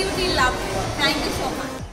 absolutely loved it. Thank you so much.